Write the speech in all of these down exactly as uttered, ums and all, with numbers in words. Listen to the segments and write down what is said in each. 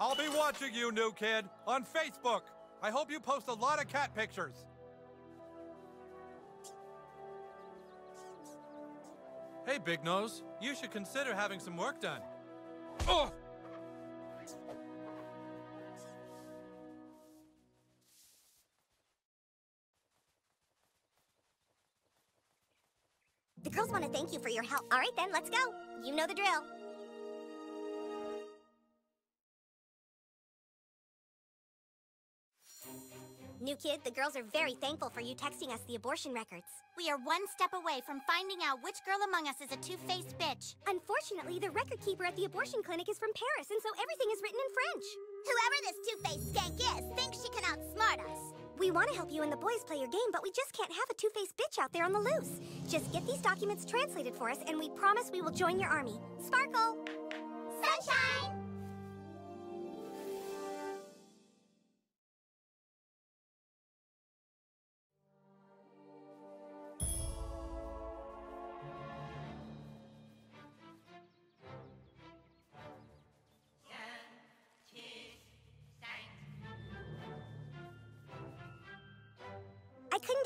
I'll be watching you, new kid, on Facebook. I hope you post a lot of cat pictures. Hey, Big Nose, you should consider having some work done. Oh! The girls want to thank you for your help. All right, then, let's go. You know the drill. New kid, the girls are very thankful for you texting us the abortion records. We are one step away from finding out which girl among us is a two-faced bitch. Unfortunately, the record keeper at the abortion clinic is from Paris, and so everything is written in French. Whoever this two-faced skank is thinks she can outsmart us. We want to help you and the boys play your game, but we just can't have a two-faced bitch out there on the loose. Just get these documents translated for us, and we promise we will join your army. Sparkle! Sunshine!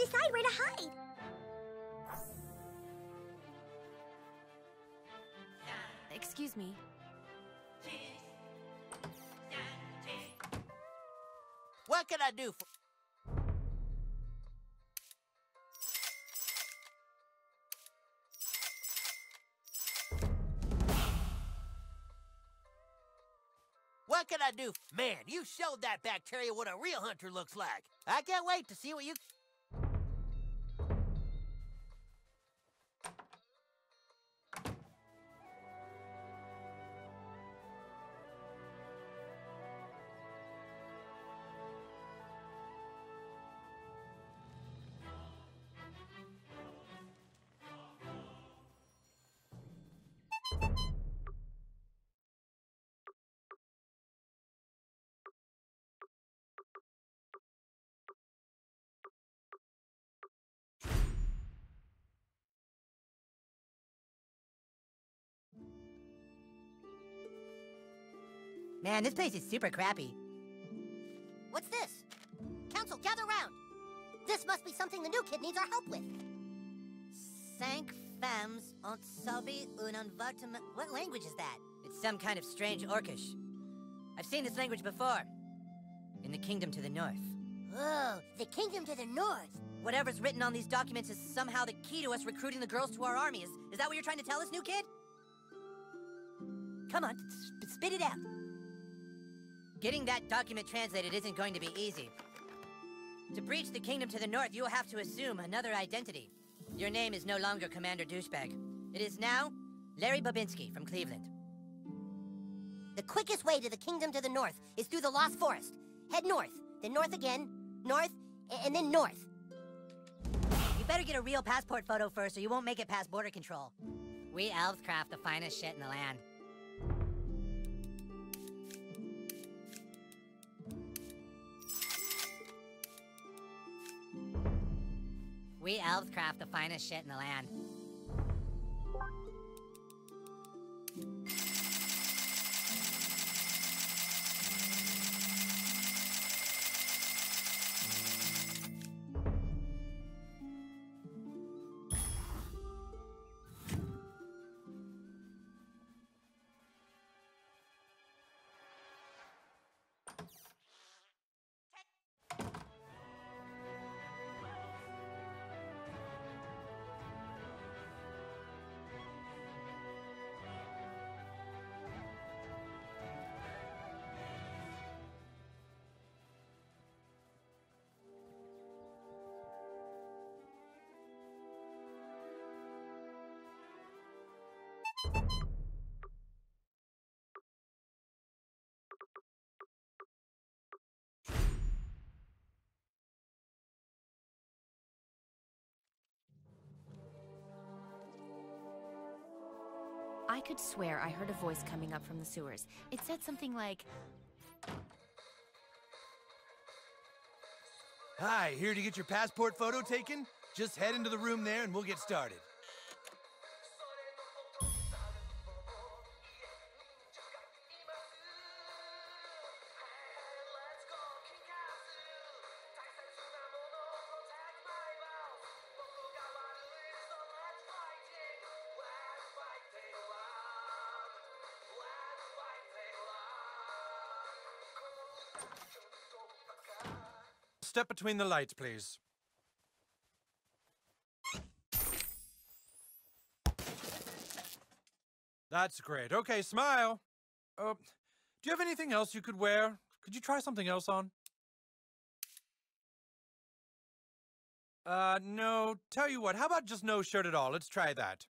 Decide where to hide. Excuse me. What can I do for... What can I do? Man, you showed that bacteria what a real hunter looks like. I can't wait to see what you... Man, this place is super crappy. What's this? Council, gather round! This must be something the new kid needs our help with. Cinq femmes ont sauvé un avortement. What language is that? It's some kind of strange Orcish. I've seen this language before. In the kingdom to the north. Oh, the kingdom to the north? Whatever's written on these documents is somehow the key to us recruiting the girls to our army. Is, is that what you're trying to tell us, new kid? Come on, sp- spit it out. Getting that document translated isn't going to be easy. To breach the kingdom to the north, you will have to assume another identity. Your name is no longer Commander Douchebag. It is now Larry Babinski from Cleveland. The quickest way to the kingdom to the north is through the Lost Forest. Head north, then north again, north, and then north. You better get a real passport photo first or you won't make it past border control. We elves craft the finest shit in the land. We elves craft the finest shit in the land. I could swear I heard a voice coming up from the sewers. It said something like... Hi, here to get your passport photo taken? Just head into the room there and we'll get started. step between the lights, please. That's great. Okay, smile. Uh, do you have anything else you could wear? Could you try something else on? Uh, no. Tell you what, how about just no shirt at all? Let's try that.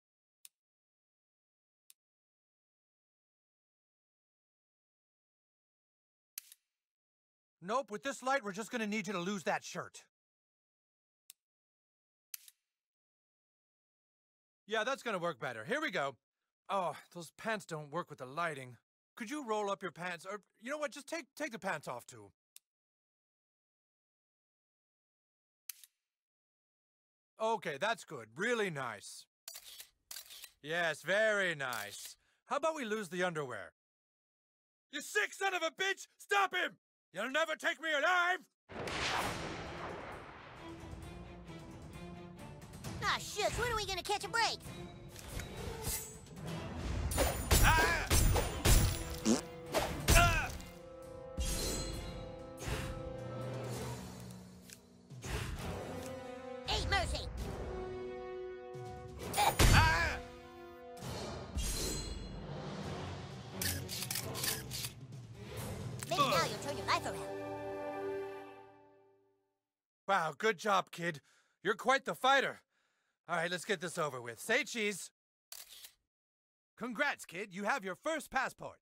Nope, with this light, we're just gonna need you to lose that shirt. Yeah, that's gonna work better. Here we go. Oh, those pants don't work with the lighting. Could you roll up your pants? Or, you know what, just take, take the pants off, too. Okay, that's good. Really nice. Yes, very nice. How about we lose the underwear? You sick son of a bitch! Stop him! You'll never take me alive! Ah, shucks, when are we gonna catch a break? Ah! Ah! Ain't mercy! Ah! Maybe uh. now you'll turn your life around. Wow, good job, kid. You're quite the fighter. All right, let's get this over with. Say cheese. Congrats, kid. You have your first passport.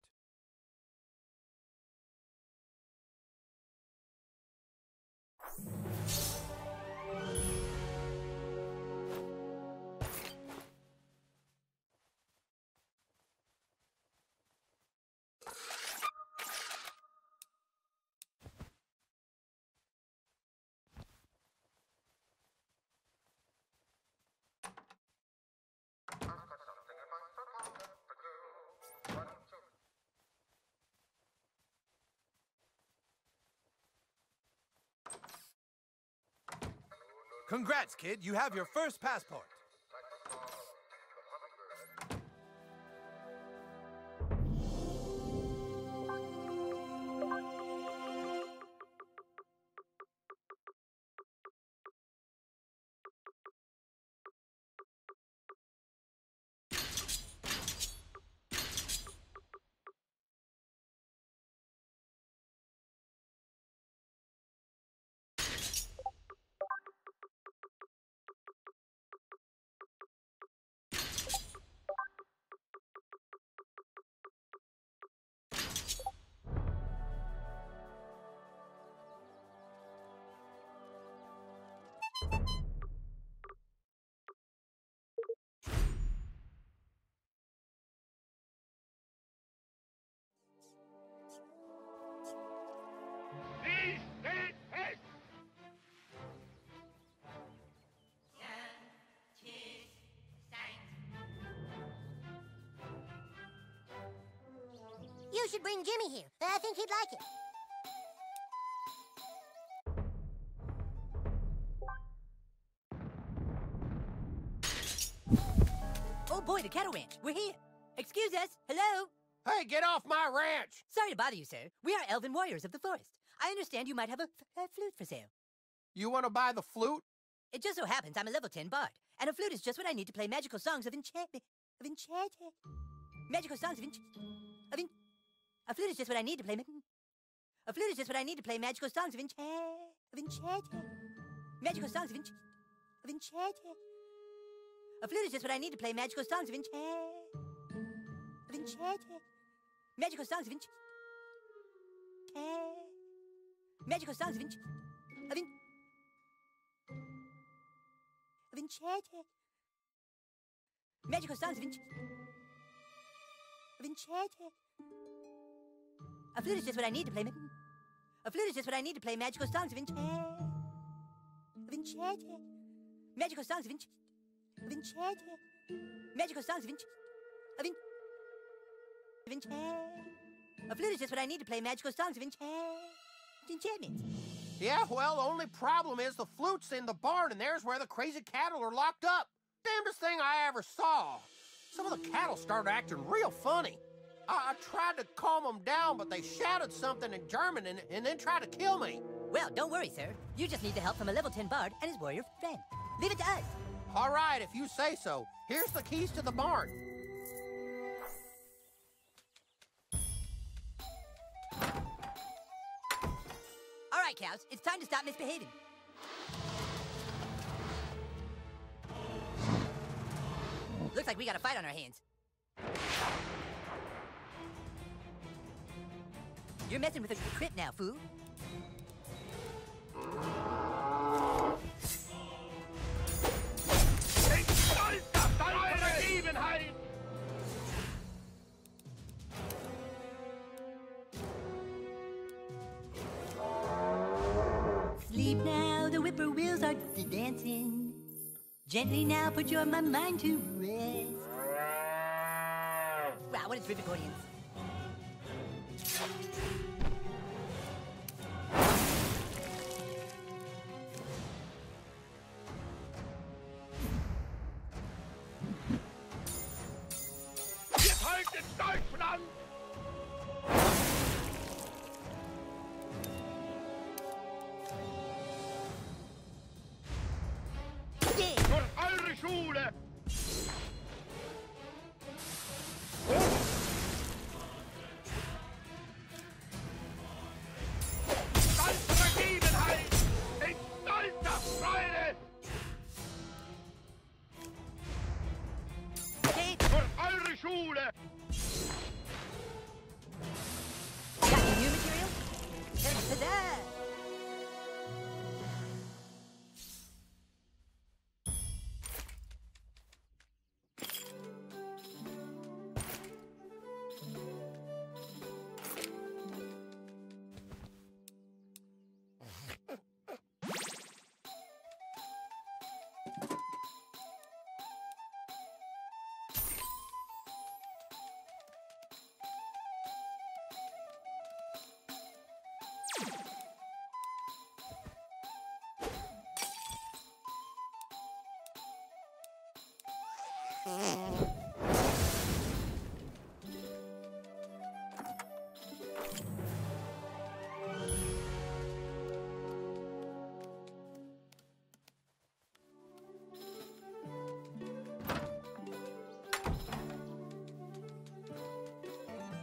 Congrats, kid. You have your first passport. You should bring Jimmy here. I think he'd like it. Oh boy, the cattle ranch. We're here. Excuse us. Hello? Hey, get off my ranch! Sorry to bother you, sir. We are elven warriors of the forest. I understand you might have a, a flute for sale. You want to buy the flute? It just so happens I'm a level ten bard, and a flute is just what I need to play magical songs of enchantment. Of enchantment. Magical songs of enchantment. Of en a flute is just what I need to play. A flute is just what I need to play magical songs of enchantment. Of enchantment. Magical songs of enchantment. Of enchantment. A flute is just what I need to play magical songs of enchantment. Of enchantment. Magical songs of enchantment. Magical songs of enchantment. Of, en of enchantment. Magical songs of enchantment. Of enchanted. A flute is just what I need to play. A flute is just what I need to play magical songs of enchantment. Of enchanted. Magical songs of enchantment. Of enchanted. Magical songs of enchantment. Of enchantment. A flute is just what I need to play magical songs of enchantment. Yeah, well, only problem is the flute's in the barn, and there's where the crazy cattle are locked up. Damnedest thing I ever saw. Some of the cattle started acting real funny. I, I tried to calm them down, but they shouted something in German and, and then tried to kill me. Well, don't worry, sir. You just need the help from a level ten bard and his warrior friend. Leave it to us. All right, if you say so. Here's the keys to the barn. All right, cows. It's time to stop misbehaving. Looks like we got a fight on our hands. You're messing with a crit now, fool. Sleep now, the whippoorwills are dancing. Gently now, put your mind to rest. Wow, what a terrific audience.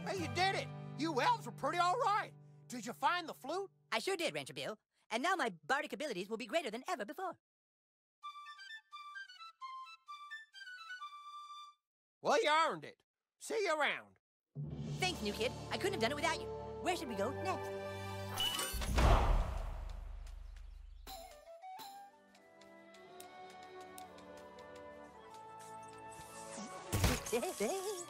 Hey, you did it! You elves were pretty all right. Did you find the flute? I sure did, Rancher Bill. And now my bardic abilities will be greater than ever before. Well, you earned it. See you around. Thanks, new kid. I couldn't have done it without you. Where should we go next?